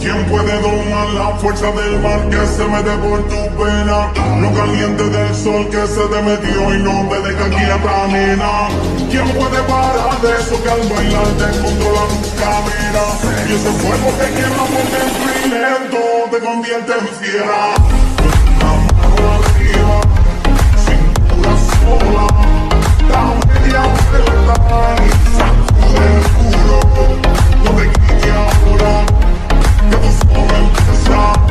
¿Quién puede domar la fuerza del mar que se mete por tu pena? Lo caliente del sol que se te metió y no te deja quieta, nena. ¿Quién puede parar de eso que al bailar descontrola tu cadera? Y ese fuego que quema por dentro y lento te convierte en fiera. La mano arriba, cintura sola, da media vuelta y sacude el culo. No te quites ahora, que tu sombra empieza,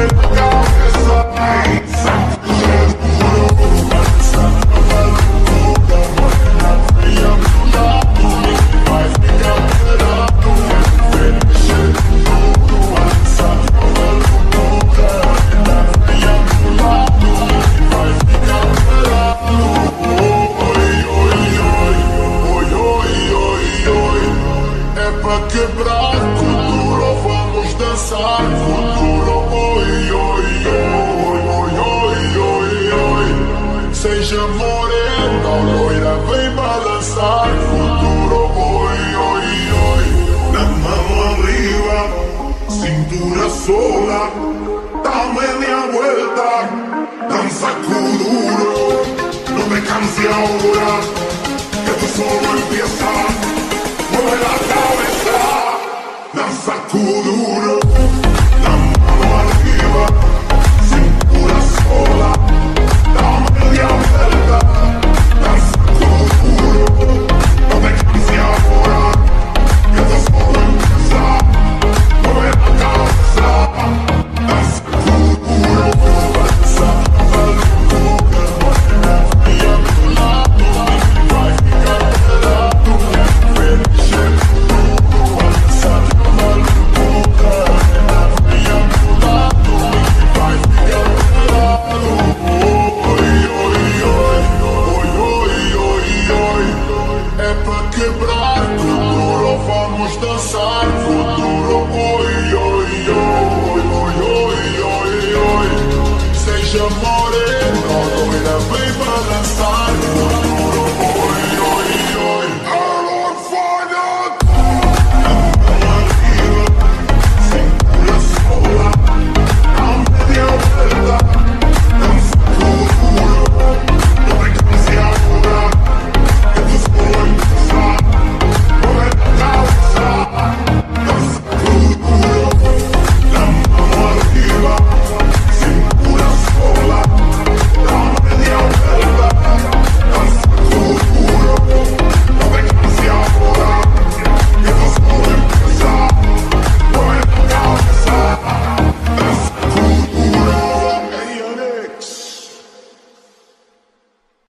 mueve la cabeza y sacude el culo. Quebrar Kuduro, vamos dançar Kuduro, oi, oi, oi, oi, oi, oi, oi. Seja morena ou loira, vem balançar Kuduro, oi, oi, oi. Na mão arriba, cintura sola, dá meia vuelta, dança Kuduro. Não te canse agora, que tu solo empieza. Mueve la cabeza, danza Kuduro, la mano arriba, cintura sola, da media vuelta, danza Kuduro, no te canses ahora, que esto solo empieza, mueve la cabeza, danza Kuduro, danza. Quebrar Kuduro, vamos dançar Kuduro, oi, oi.